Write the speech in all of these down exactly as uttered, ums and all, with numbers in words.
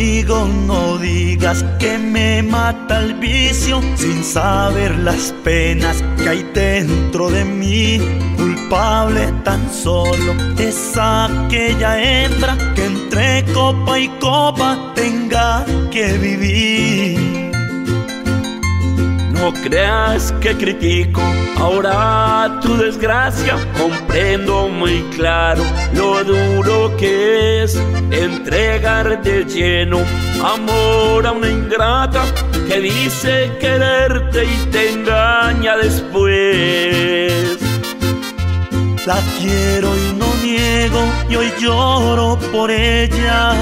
conmigo, no digas que me mata el vicio, sin saber las penas que hay dentro de mí. Culpable tan solo es aquella hembra que entre copa y copa tenga que vivir. No creas que critico ahora tu desgracia, comprendo muy claro lo duro que es entregar de lleno amor a una ingrata que dice quererte y te engaña después. La quiero y no niego, y hoy lloro por ella.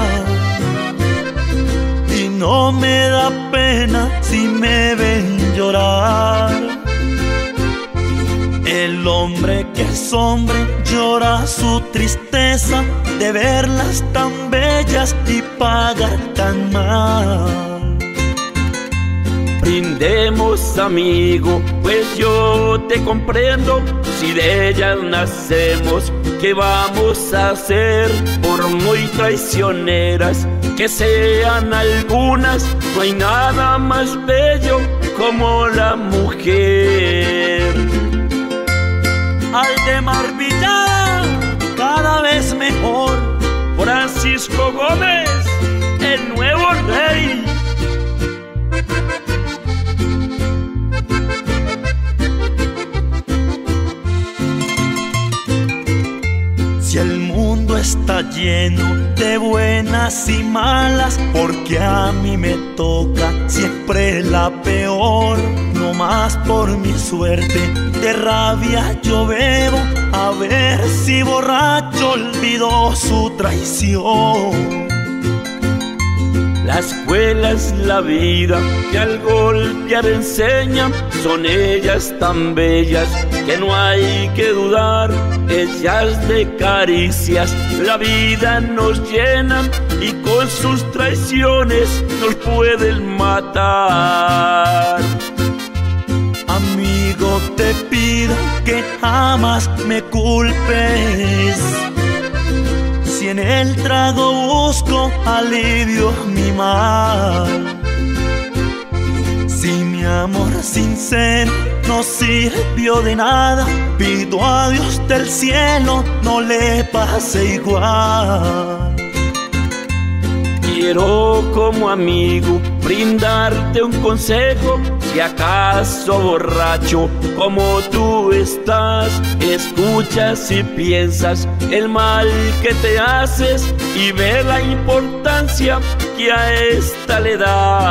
No me da pena si me ven llorar. El hombre que es hombre llora su tristeza de verlas tan bellas y pagar tan mal. Brindemos, amigo, pues yo te comprendo. Si de ellas nacemos, ¿qué vamos a hacer? Por muy traicioneras que sean algunas, no hay nada más bello como la mujer. Aldemar Villada, cada vez mejor. Francisco Gómez, el nuevo rey. Si el mundo está lleno de buenas y malas, porque a mí me toca siempre la peor. No más por mi suerte de rabia yo bebo, a ver si borracho olvidó su traición. La escuela es la vida que al golpear enseña, son ellas tan bellas que no hay que dudar. Ellas de caricias la vida nos llena y con sus traiciones nos pueden matar. Amigo, te pido que jamás me culpes. Si en el trago busco alivio a mi mal, si mi amor sincero no sirvió de nada, pido a Dios del cielo no le pase igual. Quiero como amigo brindarte un consejo, si acaso borracho como tú estás, escuchas y piensas el mal que te haces y ve la importancia que a esta le das.